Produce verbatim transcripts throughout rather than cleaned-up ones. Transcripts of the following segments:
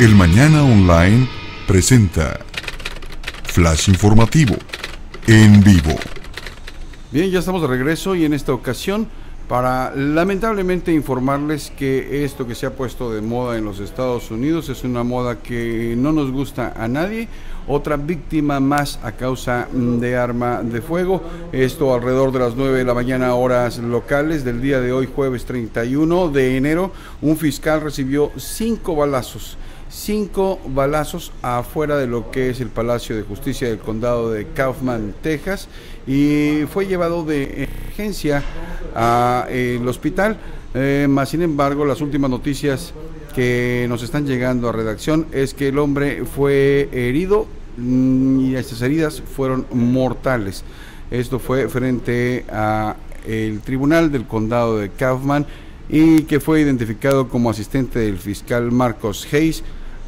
El Mañana Online presenta Flash Informativo en vivo. Bien, ya estamos de regreso y en esta ocasión para lamentablemente informarles que esto que se ha puesto de moda en los Estados Unidos es una moda que no nos gusta a nadie. Otra víctima más a causa de arma de fuego. Esto alrededor de las nueve de la mañana horas locales del día de hoy, jueves treinta y uno de enero. Un fiscal recibió cinco balazos. Cinco balazos afuera de lo que es el Palacio de Justicia del Condado de Kaufman, Texas, y fue llevado de emergencia al hospital. Eh, más sin embargo, las últimas noticias que nos están llegando a redacción es que el hombre fue herido y estas heridas fueron mortales. Esto fue frente al tribunal del Condado de Kaufman y que fue identificado como asistente del fiscal Marcos Hayes.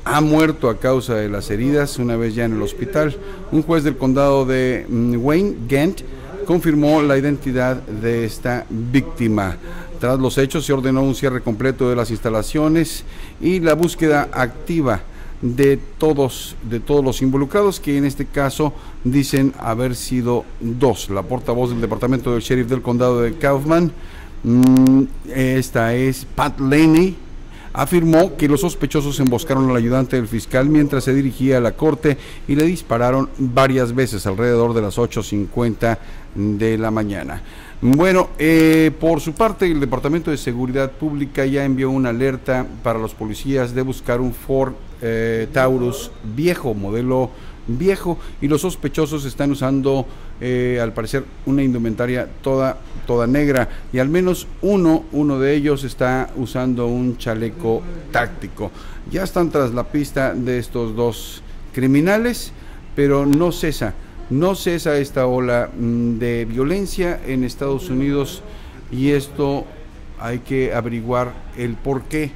Ha muerto a causa de las heridas una vez ya en el hospital. Un juez del condado de Wayne Gent confirmó la identidad de esta víctima. Tras los hechos se ordenó un cierre completo de las instalaciones y la búsqueda activa de todos, de todos los involucrados, que en este caso dicen haber sido dos. La portavoz del departamento del sheriff del condado de Kaufman, esta es Pat Laney, afirmó que los sospechosos emboscaron al ayudante del fiscal mientras se dirigía a la corte y le dispararon varias veces alrededor de las ocho cincuenta de la mañana. Bueno, eh, por su parte, el Departamento de Seguridad Pública ya envió una alerta para los policías de buscar un Ford eh, Taurus viejo, modelo viejo, y los sospechosos están usando eh, al parecer una indumentaria toda toda negra, y al menos uno uno de ellos está usando un chaleco táctico. Ya están tras la pista de estos dos criminales, pero no cesa no cesa esta ola de violencia en Estados Unidos, y esto hay que averiguar el por qué.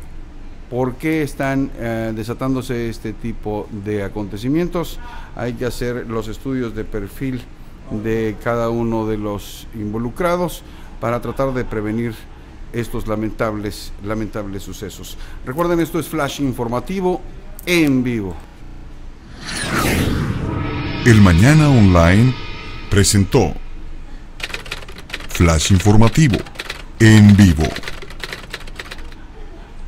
¿Por qué están eh, desatándose este tipo de acontecimientos? Hay que hacer los estudios de perfil de cada uno de los involucrados para tratar de prevenir estos lamentables, lamentables sucesos. Recuerden, esto es Flash Informativo en vivo. El Mañana Online presentó Flash Informativo en vivo.